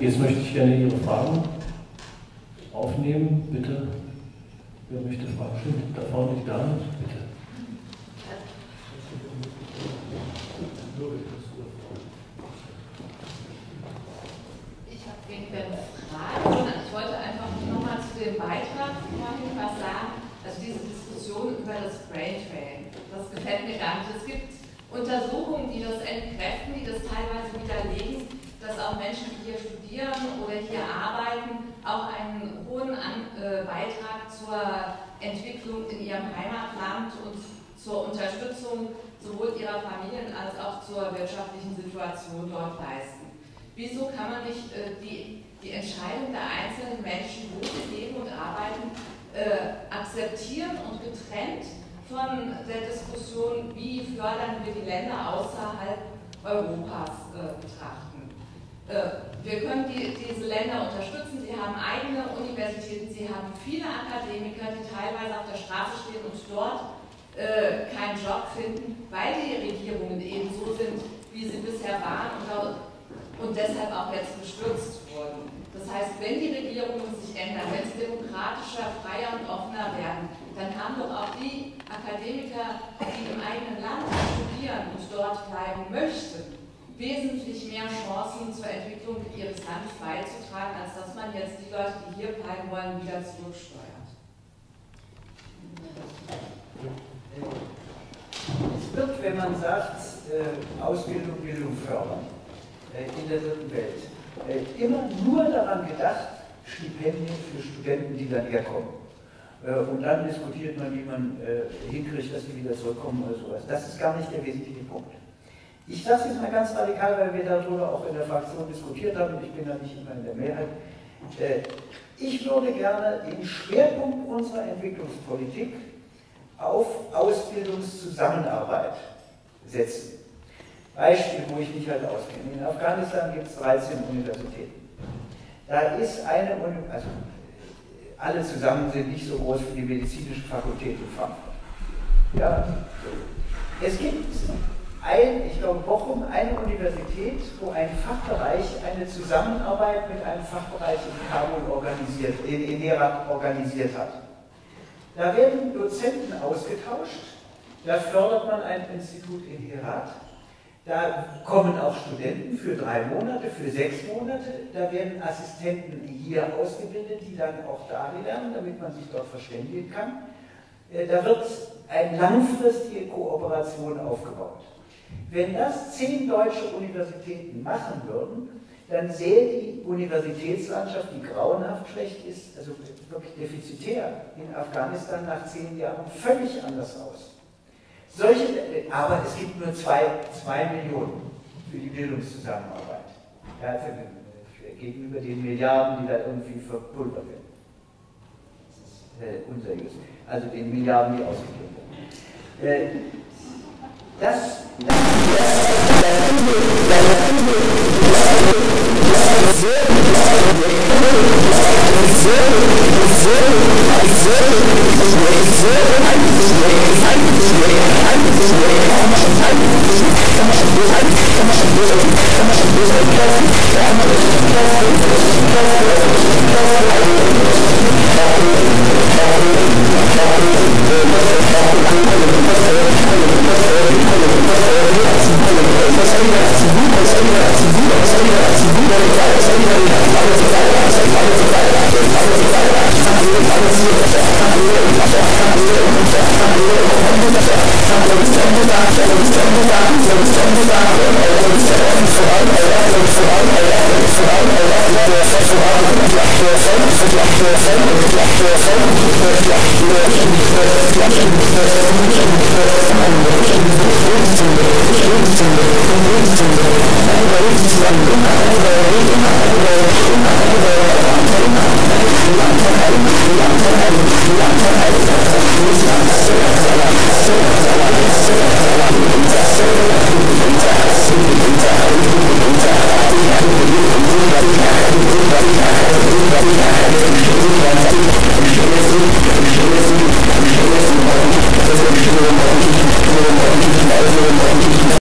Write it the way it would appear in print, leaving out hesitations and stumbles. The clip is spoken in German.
Jetzt möchte ich gerne Ihre Fragen aufnehmen, bitte. Wer möchte Fragen stellen? Da vorne nicht da, bitte. Ich habe weniger Fragen, sondern ich wollte einfach nochmal zu dem Beitrag vorhin was sagen. Also diese Diskussion über das Brain Train, das gefällt mir gar nicht. Es gibt Untersuchungen, die das entkräften, die das teilweise widerlegen, dass auch Menschen, die hier studieren oder hier arbeiten, auch einen hohen Beitrag zur Entwicklung in ihrem Heimatland und zur Unterstützung sowohl ihrer Familien als auch zur wirtschaftlichen Situation dort leisten. Wieso kann man nicht die Entscheidung der einzelnen Menschen, wo sie leben und arbeiten, akzeptieren und getrennt von der Diskussion, wie fördern wir die Länder außerhalb Europas betrachten? Wir können diese Länder unterstützen, sie haben eigene Universitäten, sie haben viele Akademiker, die teilweise auf der Straße stehen und dort keinen Job finden, weil die Regierungen eben so sind, wie sie bisher waren und deshalb auch jetzt gestürzt wurden. Das heißt, wenn die Regierungen sich ändern, wenn sie demokratischer, freier und offener werden, dann haben doch auch die Akademiker, die im eigenen Land studieren und dort bleiben möchten, wesentlich mehr Chancen zur Entwicklung ihres Landes beizutragen, als dass man jetzt die Leute, die hier bleiben wollen, wieder zurücksteuert. Es wird, wenn man sagt, Ausbildung, Bildung fördern in der dritten Welt, immer nur daran gedacht, Stipendien für Studenten, die dann herkommen. Und dann diskutiert man, wie man hinkriegt, dass die wieder zurückkommen oder sowas. Das ist gar nicht der wesentliche Punkt. Ich sage es jetzt mal ganz radikal, weil wir darüber auch in der Fraktion diskutiert haben und ich bin da nicht immer in der Mehrheit. Ich würde gerne den Schwerpunkt unserer Entwicklungspolitik auf Ausbildungszusammenarbeit setzen. Beispiel, wo ich mich halt auskenne. In Afghanistan gibt es 13 Universitäten. Da ist eine Universität, also alle zusammen sind nicht so groß wie die medizinische Fakultät in Frankfurt. Ja, es gibt ich glaube, Bochum, eine Universität, wo ein Fachbereich eine Zusammenarbeit mit einem Fachbereich in Kabul organisiert, in Herat organisiert hat. Da werden Dozenten ausgetauscht, da fördert man ein Institut in Herat, da kommen auch Studenten für 3 Monate, für 6 Monate, da werden Assistenten hier ausgebildet, die dann auch da lernen, damit man sich dort verständigen kann. Da wird eine langfristige Kooperation aufgebaut. Wenn das 10 deutsche Universitäten machen würden, dann sähe die Universitätslandschaft, die grauenhaft schlecht ist, also wirklich defizitär, in Afghanistan nach 10 Jahren völlig anders aus. Aber es gibt nur 2 Millionen für die Bildungszusammenarbeit, ja, gegenüber den Milliarden, die da irgendwie verpulvert werden. Das ist unseriös. Also den Milliarden, die ausgegeben werden.